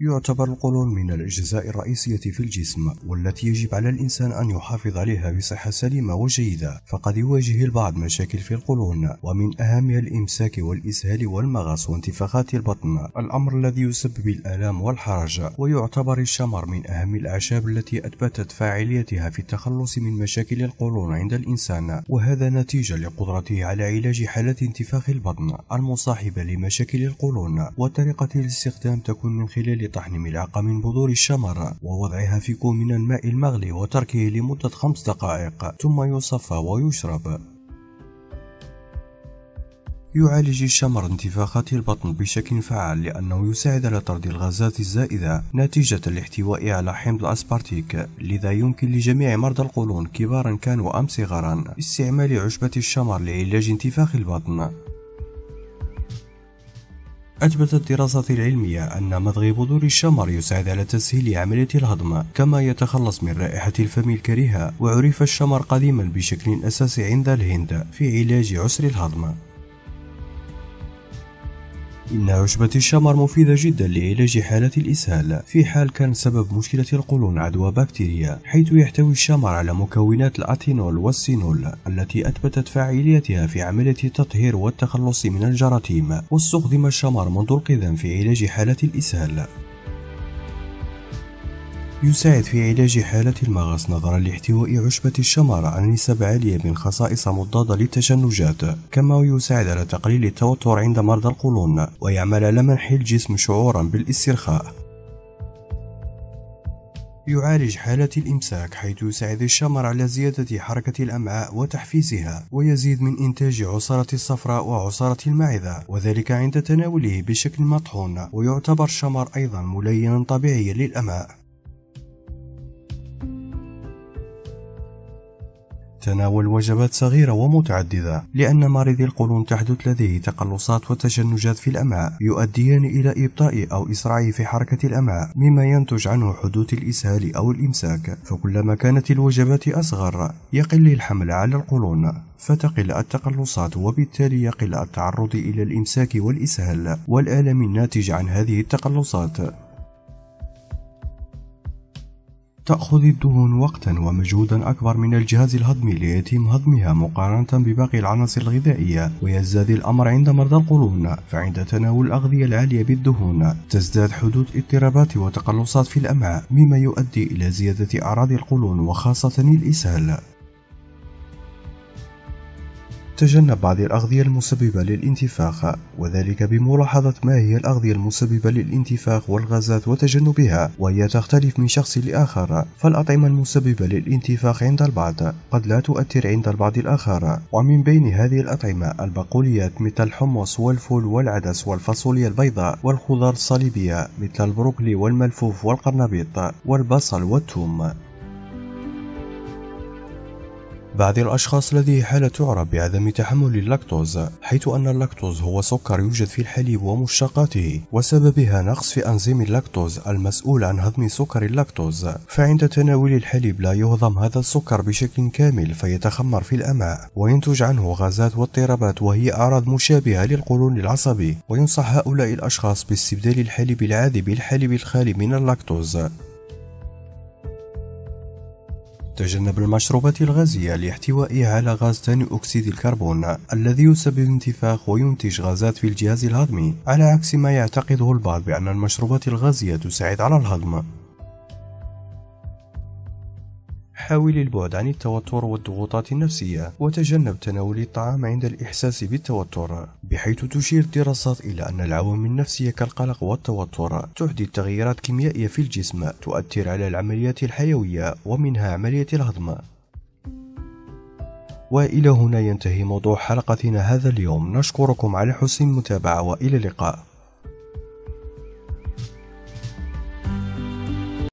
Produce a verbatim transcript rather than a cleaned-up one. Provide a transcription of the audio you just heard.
يعتبر القولون من الأجزاء الرئيسية في الجسم، والتي يجب على الإنسان أن يحافظ عليها بصحة سليمة وجيدة، فقد يواجه البعض مشاكل في القولون، ومن أهمها الإمساك والإسهال والمغص وانتفاخات البطن، الأمر الذي يسبب الآلام والحرج. ويعتبر الشمر من أهم الأعشاب التي أثبتت فاعليتها في التخلص من مشاكل القولون عند الإنسان، وهذا نتيجة لقدرته على علاج حالات انتفاخ البطن المصاحبة لمشاكل القولون، وطريقة الاستخدام تكون من خلال طحن ملعقة من بذور الشمر ووضعها في كوب من الماء المغلي وتركه لمدة خمس دقائق ثم يصفى ويشرب. يعالج الشمر انتفاخات البطن بشكل فعال لأنه يساعد على طرد الغازات الزائدة نتيجة الاحتواء على حمض الأسبارتيك، لذا يمكن لجميع مرضى القولون كبارا كانوا أم صغارا استعمال عشبة الشمر لعلاج انتفاخ البطن. أثبتت الدراسات العلمية أن مضغ بذور الشمر يساعد على تسهيل عملية الهضم، كما يتخلص من رائحة الفم الكريهة، وعرف الشمر قديما بشكل أساسي عند الهند في علاج عسر الهضم. إن عشبة الشمر مفيدة جدا لعلاج حالات الإسهال، في حال كان سبب مشكلة القولون عدوى بكتيريا، حيث يحتوي الشمر على مكونات الأتينول والسينول التي أثبتت فاعليتها في عملية التطهير والتخلص من الجراثيم، واستخدم الشمر منذ القدم في علاج حالات الإسهال. يساعد في علاج حالة المغص نظرا لاحتواء عشبة الشمر على نسب عالية من خصائص مضادة للتشنجات، كما يساعد على تقليل التوتر عند مرضى القولون، ويعمل على منح الجسم شعورا بالاسترخاء. يعالج حالة الإمساك حيث يساعد الشمر على زيادة حركة الأمعاء وتحفيزها، ويزيد من إنتاج عصارة الصفراء وعصارة المعدة، وذلك عند تناوله بشكل مطحون، ويعتبر الشمر أيضا ملينا طبيعيا للأمعاء. تناول وجبات صغيرة ومتعددة، لأن مريض القولون تحدث لديه تقلصات وتشنجات في الأمعاء يؤديان إلى إبطاء أو إسراع في حركة الأمعاء، مما ينتج عنه حدوث الإسهال أو الإمساك، فكلما كانت الوجبات أصغر يقل الحمل على القولون، فتقل التقلصات، وبالتالي يقل التعرض إلى الإمساك والإسهال والآلام الناتج عن هذه التقلصات. تأخذ الدهون وقتا ومجهودا أكبر من الجهاز الهضمي ليتم هضمها مقارنة بباقي العناصر الغذائية، ويزداد الأمر عند مرضى القولون، فعند تناول الأغذية العالية بالدهون تزداد حدوث اضطرابات وتقلصات في الأمعاء، مما يؤدي إلى زيادة أعراض القولون وخاصة الإسهال. تجنب بعض الأغذية المسببة للانتفاخ، وذلك بملاحظة ما هي الأغذية المسببة للانتفاخ والغازات وتجنبها، وهي تختلف من شخص لآخر، فالأطعمة المسببة للانتفاخ عند البعض قد لا تؤثر عند البعض الآخر، ومن بين هذه الأطعمة البقوليات مثل الحمص والفول والعدس والفاصوليا البيضاء، والخضار الصليبية مثل البروكلي والملفوف والقرنبيط والبصل والثوم. بعض الأشخاص لديه حالة تعرف بعدم تحمل اللاكتوز، حيث أن اللاكتوز هو سكر يوجد في الحليب ومشتقاته، وسببها نقص في أنزيم اللاكتوز المسؤول عن هضم سكر اللاكتوز، فعند تناول الحليب لا يهضم هذا السكر بشكل كامل فيتخمر في الأمعاء، وينتج عنه غازات واضطرابات، وهي أعراض مشابهة للقولون العصبي، وينصح هؤلاء الأشخاص باستبدال الحليب العادي بالحليب الخالي من اللاكتوز. تجنب المشروبات الغازية لاحتوائها على غاز ثاني أكسيد الكربون الذي يسبب الانتفاخ وينتج غازات في الجهاز الهضمي، على عكس ما يعتقده البعض بأن المشروبات الغازية تساعد على الهضم. حاول البعد عن التوتر والضغوطات النفسية، وتجنب تناول الطعام عند الإحساس بالتوتر، بحيث تشير الدراسات إلى أن العوامل النفسية كالقلق والتوتر تحدث تغييرات كيميائية في الجسم تؤثر على العمليات الحيوية ومنها عملية الهضم. وإلى هنا ينتهي موضوع حلقتنا هذا اليوم، نشكركم على حسن المتابعة وإلى اللقاء.